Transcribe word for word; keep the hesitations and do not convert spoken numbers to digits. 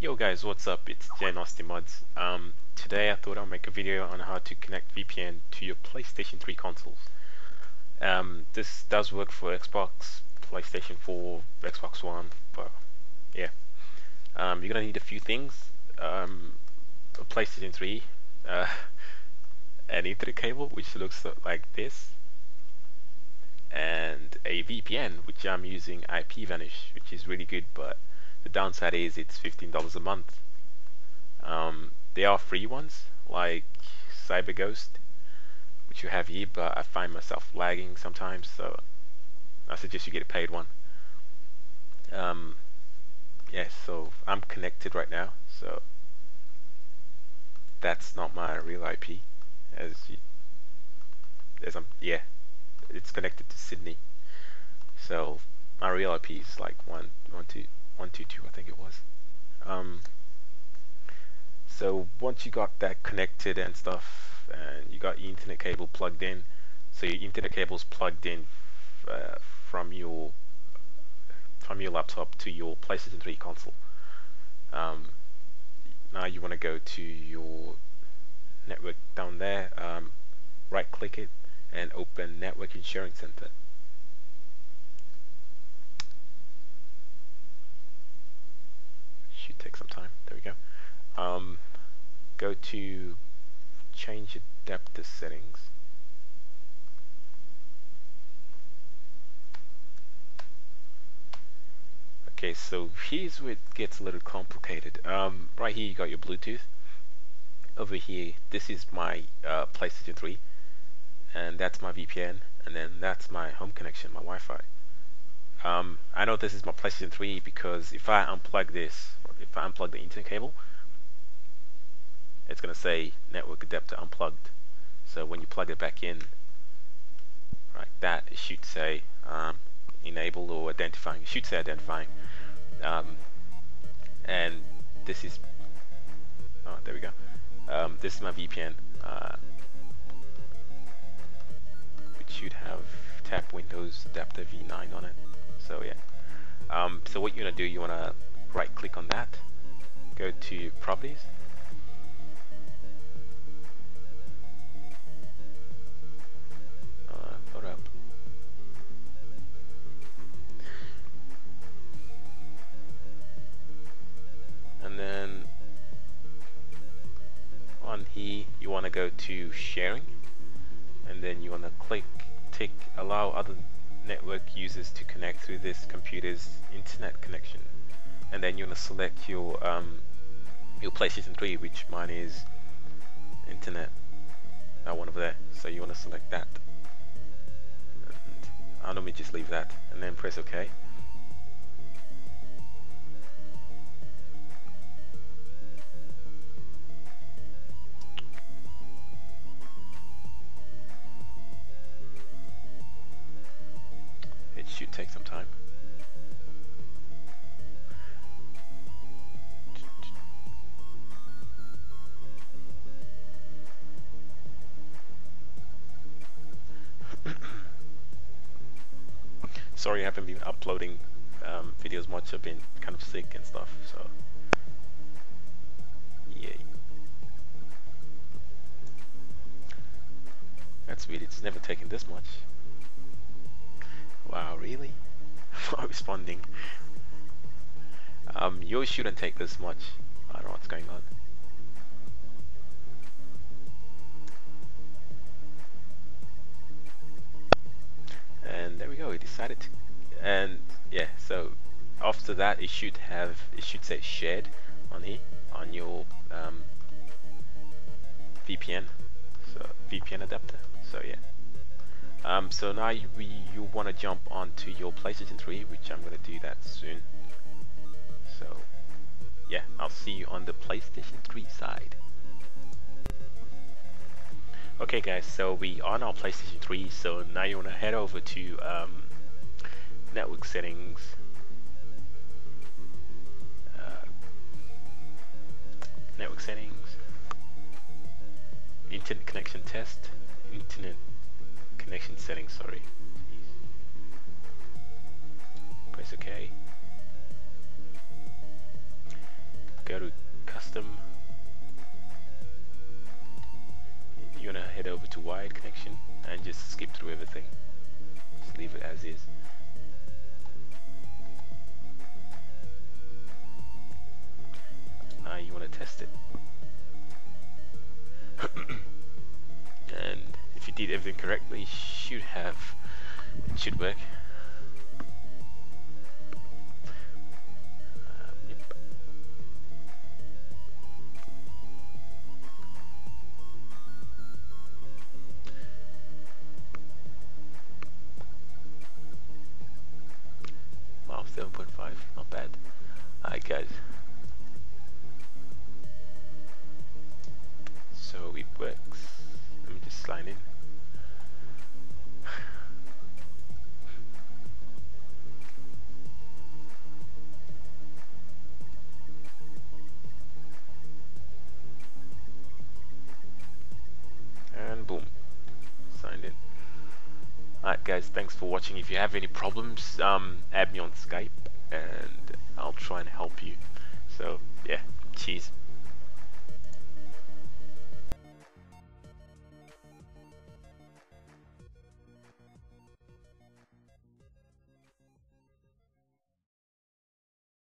Yo guys, what's up? It's JNastyMods. Um, today I thought I'll make a video on how to connect V P N to your PlayStation three consoles. Um, this does work for Xbox, PlayStation four, Xbox One, but yeah. Um, you're gonna need a few things. Um, a PlayStation three, uh, an Ethernet cable, which looks like this, and a V P N, which I'm using IPVanish, which is really good, but the downside is it's fifteen dollars a month. Um, there are free ones, like CyberGhost, which you have here, but I find myself lagging sometimes, so I suggest you get a paid one. Um, yeah, so I'm connected right now, so that's not my real I P, as you, as I'm, yeah, it's connected to Sydney. So my real I P is like one, one, two, one, two, two, I think it was. Um, so once you got that connected and stuff, and you got your internet cable plugged in, so your internet cable's plugged in uh, from your from your laptop to your PlayStation three console. Um, now you want to go to your network down there, um, right click it and open Network and Sharing Center. Should take some time, there we go. Um, go to change adapter settings. Okay, so here's where it gets a little complicated. Um, right here you got your Bluetooth. Over here, this is my uh, PlayStation three, and that's my V P N, and then that's my home connection, my Wi-Fi. Um, I know this is my PlayStation three because if I unplug this, if I unplug the internet cable, it's gonna say network adapter unplugged. So when you plug it back in, like that, it should say um, enable or identifying. It should say identifying. Um, and this is, oh there we go, um, this is my V P N, uh, which should have tap Windows adapter V nine on it, so yeah. Um, so what you want to do, you want to right click on that, go to properties, uh, hold up. And then on here you want to go to sharing, and then you want to click tick allow other network users to connect through this computer's internet connection, and then you want to select your um, your PlayStation three, which mine is internet, that one over there, so you want to select that, and I'll normally just leave that and then press OK. Should take some time. Sorry, I haven't been uploading um, videos much. I've been kind of sick and stuff, so yay. That's weird. It's never taken this much. Wow, really? I'm not responding. Um, yours shouldn't take this much. I don't know what's going on. And there we go. We decided to. And yeah, so after that, it should have. It should say shared on here on your um, V P N. So V P N adapter. So yeah. Um, so now you, you want to jump onto your PlayStation three, which I'm going to do that soon. So yeah, I'll see you on the PlayStation three side. Okay guys, so we are on our PlayStation three, so now you want to head over to um, network settings, uh, network settings, internet connection test, internet connection settings, sorry. Jeez. Press OK. Go to custom. You're gonna head over to wired connection and just skip through everything. Just leave it as is. Now you want to test it. And if you did everything correctly, should have it should work. Um, yep. Wow, seven point five, not bad. Alright guys. So it works. Let me just sign in. And boom. Signed in. Alright guys, thanks for watching. If you have any problems, um, add me on Skype and I'll try and help you. So yeah, cheers.